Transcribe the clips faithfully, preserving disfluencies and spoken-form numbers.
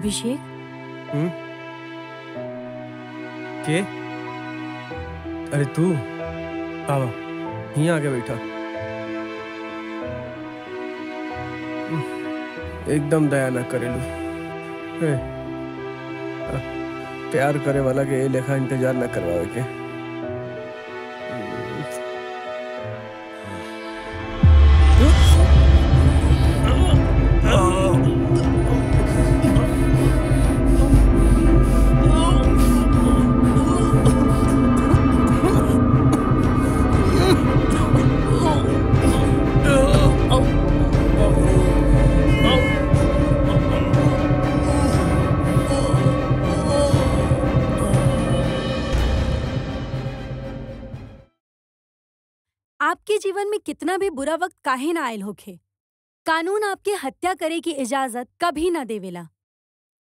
अभिषेक के? अरे तू आओ यहीं आके बैठा। एकदम दया ना करेलू, प्यार करे वाला के ये लेखा इंतजार ना करवावे के। आपके जीवन में कितना भी बुरा वक्त काहे ना आयल होखे, कानून आपके हत्या करे की इजाजत कभी ना देवेला।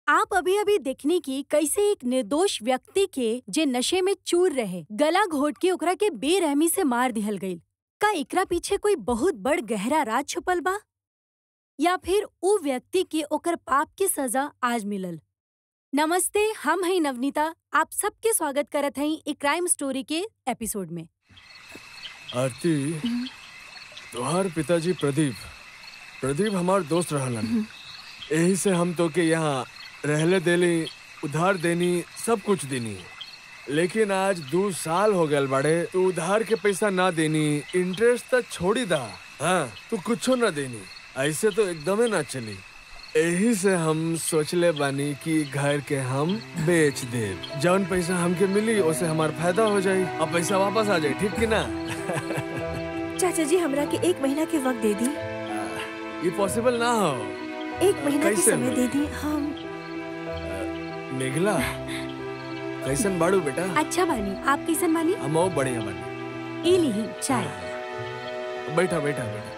आप अभी अभी देखने की कैसे एक निर्दोष व्यक्ति के जे नशे में चूर रहे गला घोट के ओकरा के बेरहमी से मार दिहल गई। का एकरा पीछे कोई बहुत बड़ गहरा राज छुपल बा, या फिर उ व्यक्ति के ओकर पाप की सजा आज मिलल? नमस्ते, हम हैं नवनीता, आप सबके स्वागत करत हैं एक क्राइम स्टोरी के एपिसोड में। आरती, तुहार पिताजी प्रदीप प्रदीप हमार दोस्त रहलन, यही से हम तो के यहाँ रहले देली, उधार देनी, सब कुछ देनी। लेकिन आज दो साल हो गए बाड़े, तू उधार के पैसा ना देनी, इंटरेस्ट तक छोड़ी दा। हाँ, तू कुछो ना देनी, ऐसे तो एकदमे ना चली। यही से हम सोचले बानी कि घर के हम बेच देव, जौन पैसा हमके मिली उसे हमार फायदा हो जाये और पैसा वापस आ जाए, ठीक की ना? चाचा जी, हमरा के एक महीना के वक्त दे दी। ये पॉसिबल ना हो, एक महीना के समय दे दी हम। मेघला, कैसन बाड़ू बेटा? अच्छा बानी, आप कैसन बानी? हम और बढ़िया बानी। ये लीही चाय। बैठा बैठा बैठा।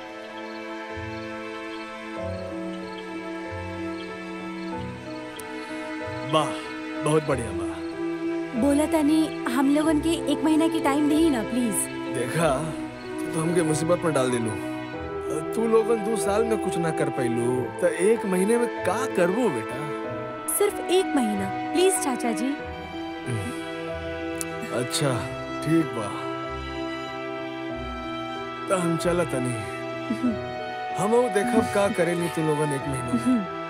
वाह, बहुत बढ़िया बा। बोला तानी हम लोगन के एक महीना की टाइम दे ही ना प्लीज। देखा तो हमके मुसीबत पर डाल दिलू, तू लोगन दो साल में कुछ ना कर पाइलू तो एक महीने में का करबू बेटा? सिर्फ एक महीना प्लीज चाचा जी। अच्छा ठीक बा, तो हम चला तनी, हम देखब का करेली तू लोगन एक महीना।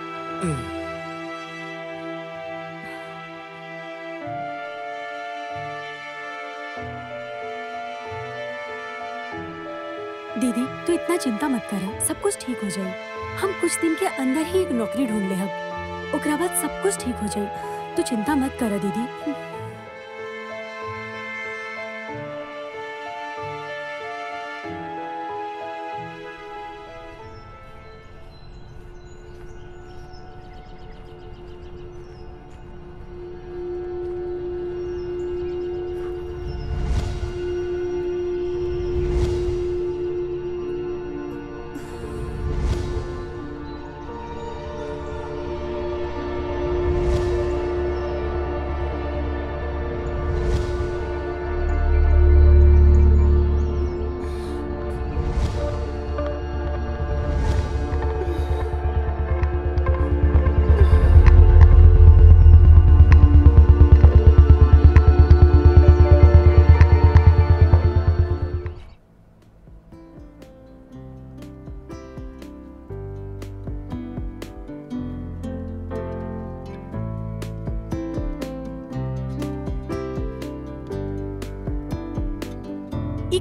दीदी तू इतना चिंता मत कर, सब कुछ ठीक हो जाए। हम कुछ दिन के अंदर ही एक नौकरी ढूंढ ले, हम ओकरा बाद सब कुछ ठीक हो जाए। तू चिंता मत कर दीदी।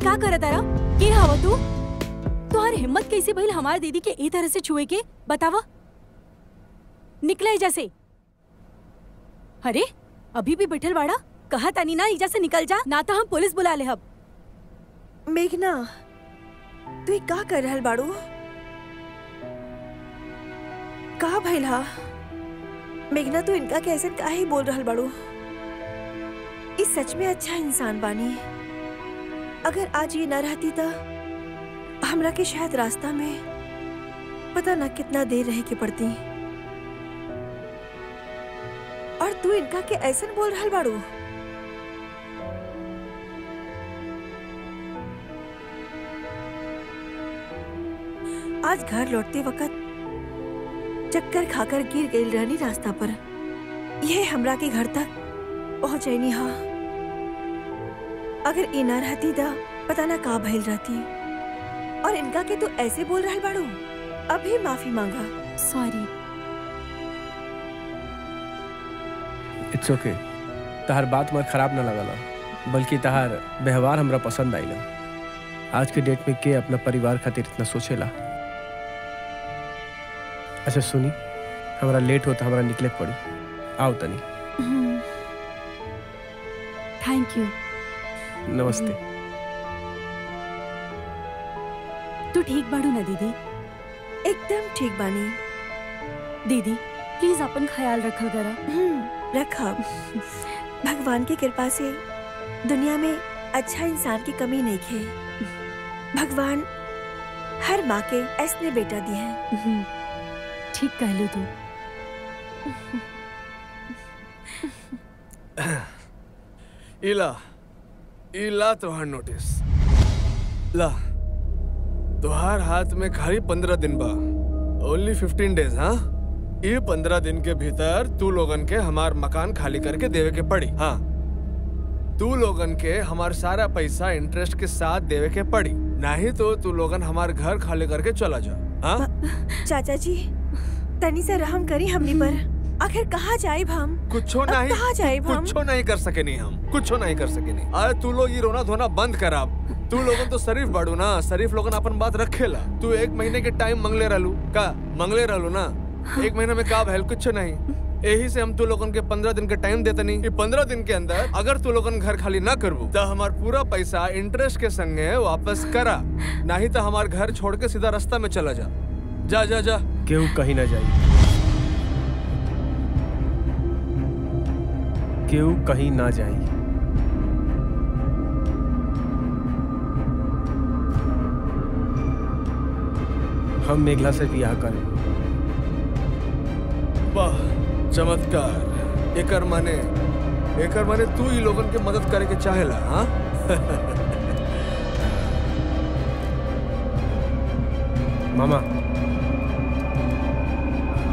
का करत तारा के हवा तू? तुहार हिम्मत कैसे भइल हमार दीदी के ए तरह से छुए के? बतावा, निकला इजा से। अरे अभी भी बैठल बाड़ा, कहा तानी ना इजा से निकल जा ना तो हम पुलिस बुला ले। अब मेघना तू का कर रहल बाड़ू? का भइल हा मेघना, तू इनका कैसे काहे बोल रहल बाड़ू? इस सच में अच्छा इंसान बानी, अगर आज ये ना रहती तो हमरा के शायद रास्ता में पता ना कितना देर रह के पड़ती। और तू इनका के ऐसा बोल रहल बाड़ू? आज घर लौटते वक्त चक्कर खाकर गिर गई रहनी रास्ता पर। ये हमरा के घर तक पहुँच नहीं। हाँ, अगर ये ना रहती दा पता ना का भइल रहती। और इनका के तू तो ऐसे बोल रहा बाड़ू। अभी माफी मांगा। सॉरी। It's okay. तहार बात मत खराब ना लगला, बल्कि तहार व्यवहार हमरा पसंद आइला। आज के डेट में के अपना परिवार खातिर इतना सोचेला। अच्छा सुनी, हमरा लेट होता, हमरा निकले पड़ी। आओ तनी। Thank you. नमस्ते। तू ठीक बाड़ू ना दीदी? एकदम ठीक बानी। दीदी प्लीज अपन ख्याल रखल करा। रखा। भगवान की कृपा से दुनिया में अच्छा इंसान की कमी नहीं है। भगवान हर माँ के ऐसने बेटा दिए हैं। ठीक कह लो तू। इला इला तुहार नोटिस ला। तुहार हाथ में खाली पंद्रह दिन बा। Only fifteen days. हाँ, ये पंद्रह दिन के भीतर तू लोगन के हमार मकान खाली करके देवे के पड़ी। हाँ, तू लोगन के हमार सारा पैसा इंटरेस्ट के साथ देवे के पड़ी। नहीं तो तू लोगन हमार घर खाली करके चला जा। हाँ चाचा जी, तनी से रहम करी हमनी पर। आखिर कहाँ जाए हम? कुछो नहीं, कुछो नहीं कर सके। नहीं हम कुछो नहीं कर सके। नहीं। अरे तू लोग ये रोना धोना बंद कर। आप तू लोगन तो शरीफ बाड़ू ना। शरीफ लोगन अपन बात रखेला। तू एक महीने के टाइम मंगले रहलू का? मंगले रहलू ना। एक महीना में का भैल? कुछ नहीं। यही से हम तू लोगन के पंद्रह दिन के टाइम देते नहीं। ये पंद्रह दिन के अंदर अगर तू लोगन घर खाली ना करबू तो हमार पूरा पैसा इंटरेस्ट के संगे वापस करा। नहीं तो हमार घर छोड़ के सीधा रास्ता में चला जा। जा जा जा। क्यों कहीं ना जाए, क्यों कहीं ना जाए। हम मेघला से ब्याह करें। वाह चमत्कार। एकर माने एकर माने तू ही लोगन के मदद करे के चाहेला। हाँ। मामा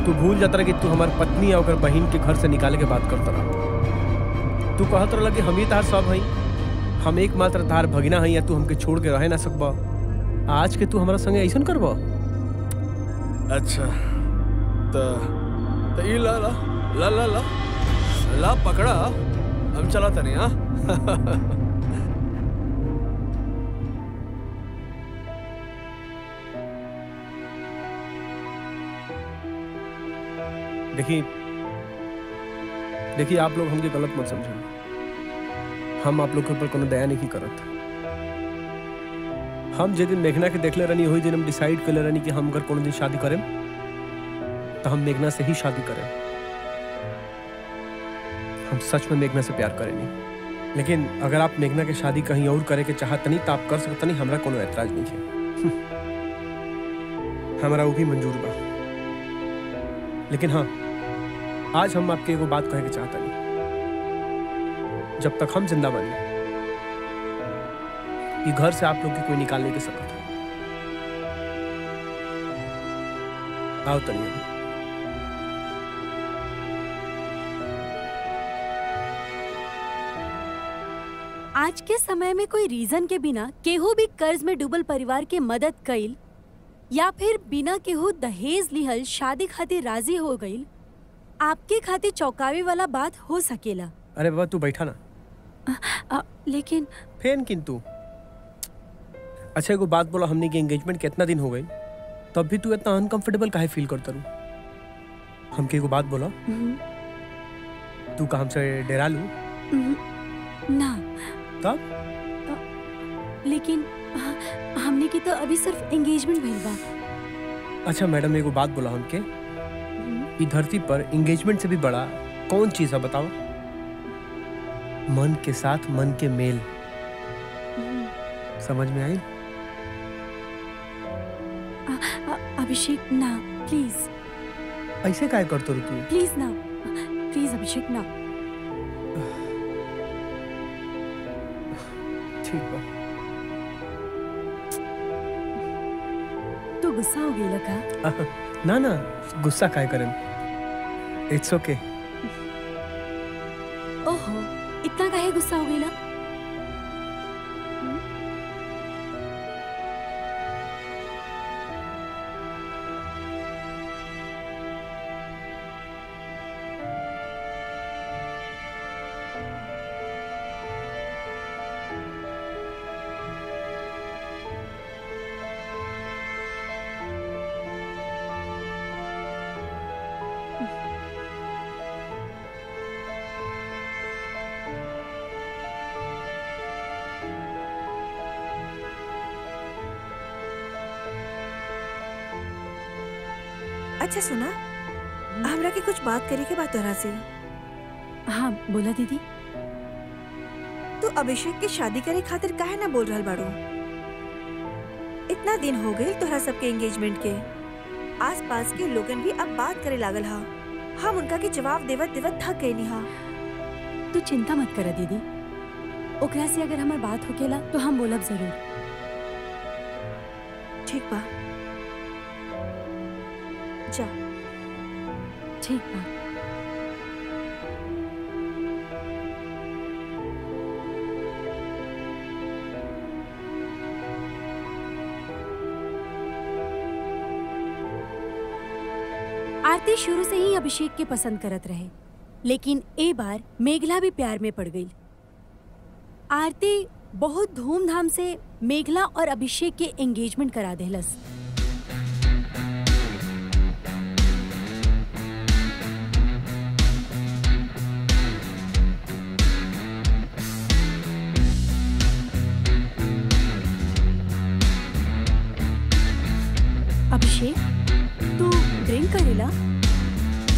तू भूल जाता रहा कि तू हमारी पत्नी और अगर बहन के घर से निकाले के बात करता रहा। तू कहत रहा कि हम ही तार सब हई। हम एक मात्र तार भगिना हई। या तू हमके छोड़ के रह ना सकबा। आज के तू हमारा संगे ऐसा करबा। अच्छा त त ई ला ला ला ला ला, ला पकड़ा। हम चला तने। हां। देखिए देखिए आप लोग हमके गलत मत समझो। हम आप लोग के ऊपर कोनो दया नहीं करत। हम जे दिन मेघना के देखले रहनी वही दिन हम डिसाइड करले रहनी कि हम अगर कोनो दिन शादी करें तो हम मेघना से ही शादी करें। हम सच में मेघना से प्यार करेंगे। लेकिन अगर आप मेघना के शादी कहीं और करे के चाहत नहीं तो आप कर सकते नहीं। हमारा कोनो ऐतराज नहीं है। हमारा वो भी मंजूर बा। लेकिन हाँ, आज हम आपके एगो बात कहे के चाहता नहीं। जब तक हम जिंदा बने ये घर से आप लोग की कोई निकाल नहीं के सकता। आओ तनिया। आज के समय में कोई रीजन के बिना केहू भी कर्ज में डूबल परिवार के मदद कइल या फिर बिना केहू दहेज लिहल शादी खातिर राजी हो गइल आपके खाते चौंकावे वाला बात हो सकेला। अरे बाबा तू बैठा ना। आ, आ, लेकिन फेन किंतु। अच्छा एगो बात बोला, हमने के एंगेजमेंट के इतना दिन हो गए तब भी तू इतना अनकंफर्टेबल काहे फील करता रू? हमके एगो बात बोला। तू का हमसे डरा लू ना तब? लेकिन हमने की तो अभी सिर्फ एंगेजमेंट भइल बा। अच्छा मैडम एगो बात बोला, हमके इस धरती पर एंगेजमेंट से भी बड़ा कौन चीज है बताओ? मन के साथ मन के मेल। समझ में आई? अभिषेक ना प्लीज। ऐसे काय करते हो तू? प्लीज ना, प्लीज अभिषेक ना। ठीक बा। तू गुस्सा हो गई लगा? ना ना गुस्सा काय करन, इट्स ओके। ओहो इतना काहे गुस्सा हो गई ना? अच्छा सुना, हमरा के कुछ बात करे के बात तोरा से। हाँ बोला दीदी। तू अभिषेक के शादी करे खातिर काहे ना बोल रहल बाड़ू? इतना दिन हो गए तोरा सबके एंगेजमेंट के, आसपास के लोगन भी अब बात करे लागल हा। हम उनका के जवाब देवत देवत थक गए नी हा। तू चिंता मत कर दीदी, ओकरा से अगर हमार बात होकेला तो हम बोलब जरूर। ठीक बा, जा। ठीक बा। आरती शुरू से ही अभिषेक के पसंद करत रहे, लेकिन ए बार मेघला भी प्यार में पड़ गई। आरती बहुत धूमधाम से मेघला और अभिषेक के एंगेजमेंट करा देहलस।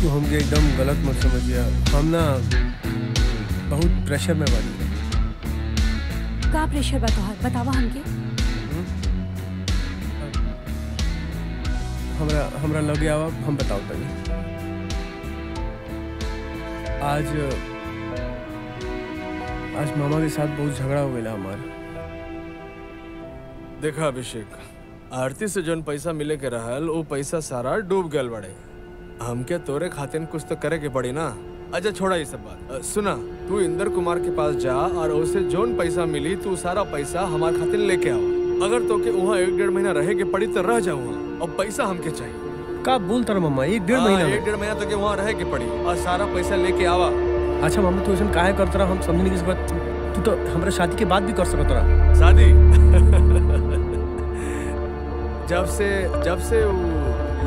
तो हमके एकदम गलत मत समझिया, हम ना बहुत प्रेशर में बानी। का प्रेशर बा तोहार, बतावा हमके। हमरा हमरा लगे आवा हम बताओ तनी। आज आज मामा के साथ बहुत झगड़ा हो गया हमार। देखा अभिषेक, आरती से जौन पैसा मिले के रहल वो पैसा सारा डूब गल बड़े। हमके तोरे खातिर कुछ तो करे के पड़ी ना। अच्छा छोड़ा ये सब बात, सुना तू इंदर कुमार के पास जा और उसे जोन पैसा मिली तू सारा पैसा हमार खातिर लेके आओ। अगर तोके वहाँ एक डेढ़ महीना रहे के पड़ी तो रह जाऊँ, और पैसा हमके चाहिए। का बोलता मम्मा, एक डेढ़ महीना एक डेढ़ महीना तोके वहाँ रहे के पड़ी और सारा पैसा लेके आवा। अच्छा मम्मी तू ऐसा काहे करत रहा, हम समझने की बात। तू तो हमारे शादी के बाद भी कर सकत रहा। शादी जब से जब से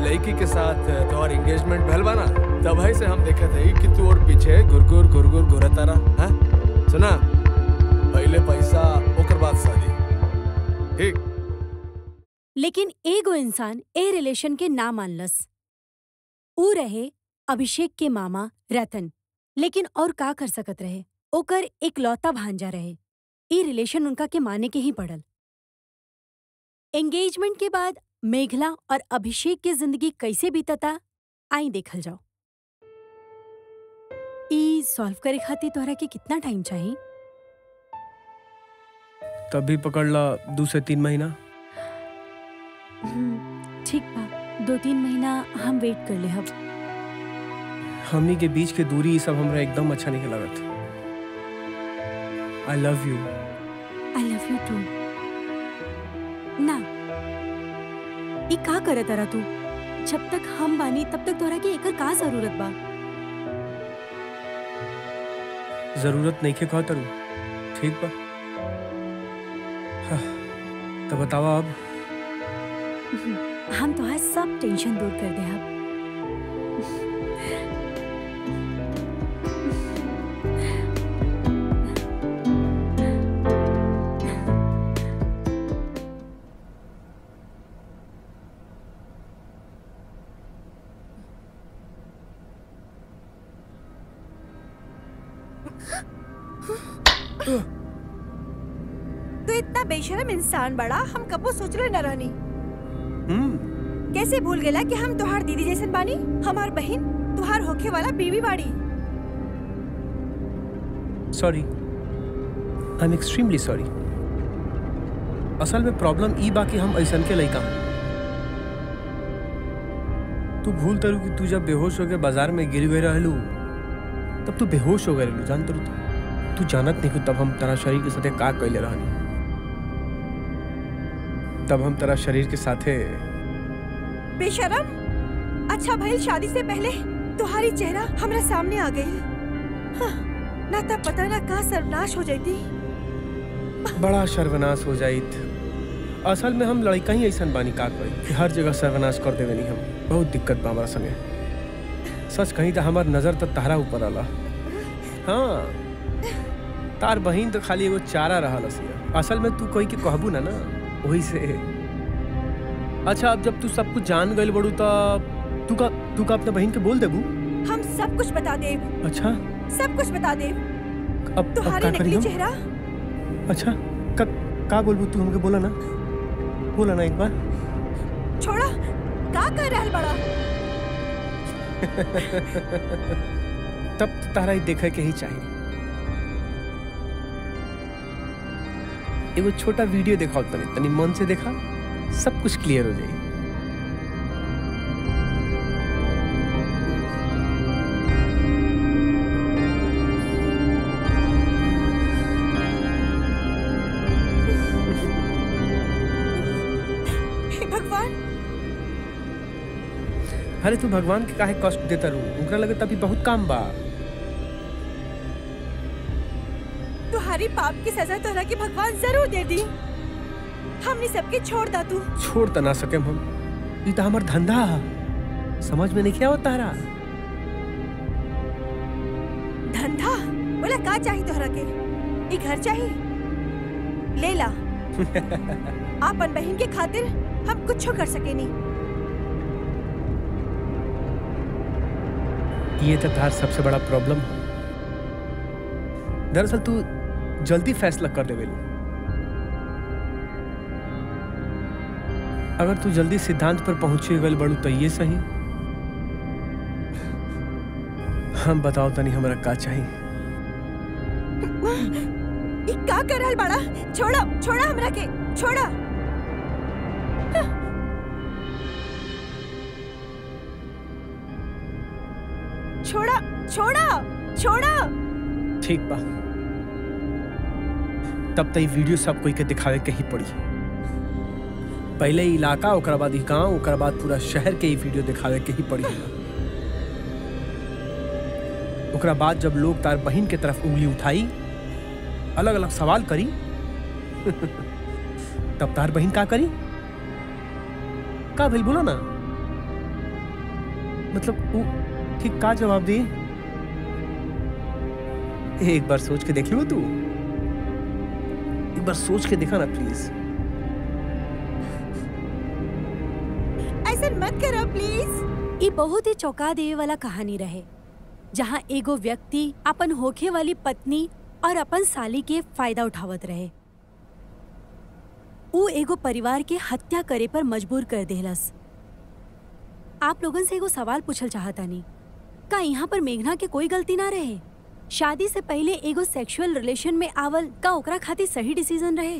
लड़की के साथ तुम्हारी एंगेजमेंट भलवा ना, तब ही से हम देखा थे कि तू और पीछे घुरघुर घुरघुर घुरता रहा। सुना पहले पैसा ओकर बाद शादी, ठीक। लेकिन एगो इंसान ए रिलेशन के ना मानलस। ऊ रहे अभिषेक के मामा रतन, लेकिन और का कर सकत रहे, ओकर एकलौता भांजा रहे। ए रिलेशन उनका के माने के ही पड़ल। एंगेजमेंट के बाद मेघला और अभिषेक की जिंदगी कैसे बीतता आई देखल जाओ। ई सॉल्व करे खातिर तोहरा के कितना टाइम चाहिए? तब भी पकड़ ला दो से तीन महीना। ठीक बा, दो तीन महीना हम वेट कर ले। हम हमनी के बीच के दूरी सब हमरा एकदम अच्छा नहीं लगत। I love you. I love you too. ना ई का करे तारा तू? जब तक हम बानी तब तक तोरा के एकर का जरूरत बा? जरूरत नहीं के कह तरू, ठीक बा। हाँ, तो बतावा अब। हम तो आज सब टेंशन दूर कर दे। अब शर्म इंसान बड़ा, हम कबो सोच रहे न रहनी। hmm. कैसे भूल गेला कि हम तुहार दीदी जैसन बानी, हमार बहन, तुहार होखे वाला बीवी बाड़ी। Sorry, I am extremely sorry. असल में प्रॉब्लम ई बाकी हम ऐसन के लइका। तू भूल तरू कि तू जब बेहोश हो गए बाजार में गिर गए रहलू तब तू बेहोश हो गए रहलू जान तरू तू जानत नहीं कि तब हम तेरा शरीर के साथे का कैले रहनी तब हम तेरा शरीर के साथे बेशरम। अच्छा भइल शादी से पहले तुम्हारी चेहरा हमरा सामने आ गई हाँ, ना तब पता ना कहाँ सर्वनाश हो जाती बड़ा सर्वनाश हो जाइत। असल में हम लड़का ही ऐसा बानी का कि हर जगह सर्वनाश कर देवे नहीं हम बहुत दिक्कत बा हमारा संगे सच कहीं तो हमार नजर तो तारा ऊपर आला हाँ तार बहन तो खाली एगो चारा रहा सिया असल में तू कोई के कहबू ना ना वही से। अच्छा अब जब तू सब कुछ जान गए बड़ू तब तू का तू का अपने बहन के बोल देबू हम सब कुछ बता दे। अच्छा सब कुछ बता दे अब तुम्हारे नकली चेहरा। अच्छा का, का बोलबू तू हमके बोला ना बोला ना एक बार छोड़ा का कर रहल बड़ा तब तारा देखे के ही चाहिए एगो छोटा वीडियो देखा तनी तनी मन से देखा सब कुछ क्लियर हो जाए। अरे तू भगवान के काहे कष्ट देता रू उनका लगे तभी बहुत काम बा तुम्हारी पाप की सजा तोहरा के भगवान जरूर दे दी हमने सबके छोड़ता तू छोड़ता ना सके हम ये तो हमारा धंधा समझ में नहीं क्या होता तारा धंधा बोला का चाहिए तोहरा के ये घर चाहिए ले ला आपन बहन के खातिर हम कुछ कर सके नहीं ये तो तार सबसे बड़ा प्रॉब्लम है। दरअसल तू जल्दी फैसला कर दे बेलू अगर तू जल्दी सिद्धांत पर पहुंचे गल बड़ू तो ये सही हम बताओ तनी हमारा का चाहिए ये का कर रहल बड़ा छोड़ा छोड़ा हमरा के छोड़ा छोड़ा छोड़ा छोड़ा ठीक बा तब तक वीडियो सब कोई के दिखावे के ही पड़ी पहले इलाका ओकर बाद गांव ओकर बाद पूरा शहर के ही वीडियो दिखावे के ही पड़ी ओकर बाद जब लोग तार बहन के तरफ उंगली उठाई अलग अलग सवाल करी तब तार बहन का करी का भेल बोलो ना मतलब उ... ठीक का जवाब दी एक बार सोच के देख लो तू एक बार सोच के देखा ना प्लीज ऐसा मत करो प्लीज। ये बहुत ही चौंका देवे वाला कहानी रहे जहां एगो व्यक्ति अपन होखे वाली पत्नी और अपन साली के फायदा उठावत रहे वो एगो परिवार के हत्या करे पर मजबूर कर देहलस। आप लोगन से एगो सवाल पूछल चाहता नहीं का यहाँ पर मेघना के कोई गलती ना रहे शादी से पहले एगो सेक्सुअल रिलेशन में आवल का ओकरा खातिर सही डिसीजन रहे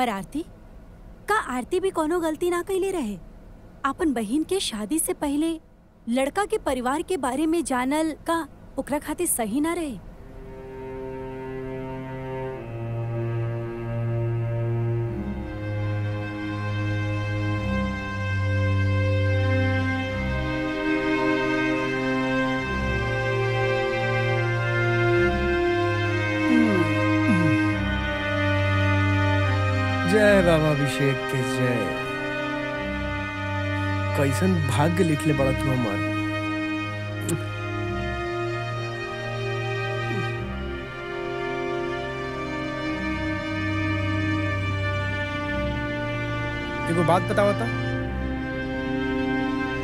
और आरती का आरती भी कोनो गलती ना कैले रहे अपन बहन के शादी से पहले लड़का के परिवार के बारे में जानल का ओकरा खातिर सही ना रहे। जय बाबा अभिषेक के जय। कैसन भाग्य लिखले बड़ा तू हमार देखो बात बताओ था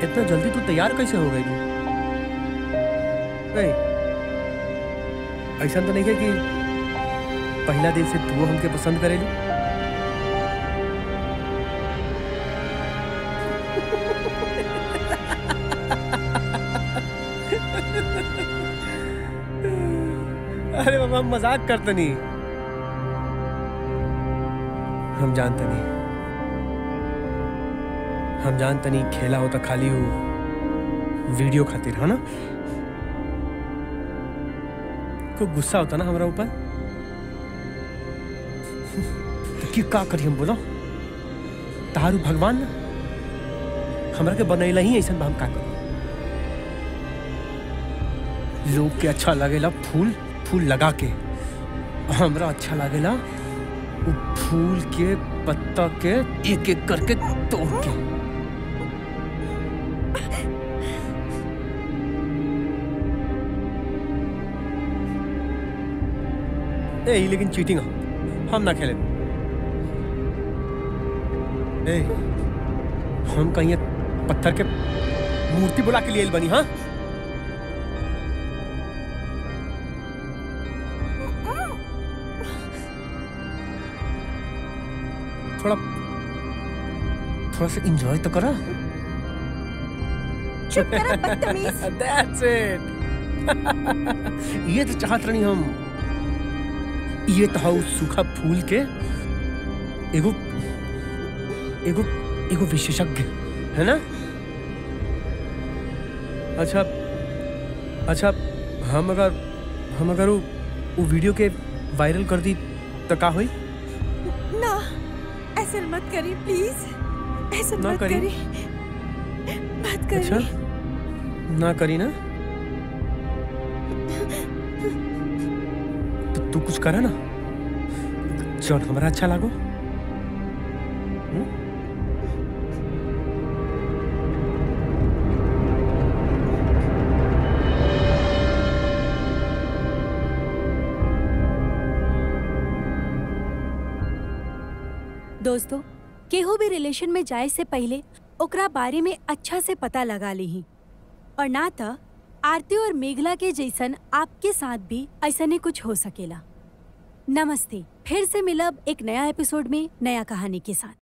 इतना जल्दी तू तैयार कैसे हो गई नहीं ऐसा तो नहीं है कि पहला दिन से तू हमके पसंद करेली हम मजाक करते नहीं हम जानते नहीं हम जानते नहीं खेला हो तो खाली हो वीडियो खातिर, है ना। कोई गुस्सा होता ना हमारा ऊपर तो क्यों का करी हम बोलो, तारू भगवान हमरा के बनैला ही ऐसा, हम का करू। लोग के अच्छा लगेला फूल फूल लगा के, हमरा अच्छा लगेला वो फूल के पत्ता के एक एक करके तोड़ के। ए, लेकिन चीटिंग हम ना खेले। ए, हम कहीं पत्थर के मूर्ति बुला के लिए बनी। हाँ थोड़ा थोड़ा सा इंजॉय तो करा। चुप करा बदतमीज। That's it। ये तो चाहत रही हम, ये तो हाँ सूखा फूल के एगो एगो एगो विशेषज्ञ, है ना। अच्छा अच्छा हम अगर हम अगर वो, वो वीडियो के वायरल कर दी तो का हुई ना। ऐसा मत करी प्लीज, ऐसा मत करी, करी। मत करी। अच्छा ना करी ना, तो तू कुछ करा ना जौन हमारा अच्छा लागो। दोस्तों, केहू भी रिलेशन में जाए से पहले ओकरा बारे में अच्छा से पता लगा ली। और ना तो आरती और मेघला के जैसन आपके साथ भी ऐसा कुछ हो सकेला। नमस्ते, फिर से मिलब एक नया एपिसोड में नया कहानी के साथ।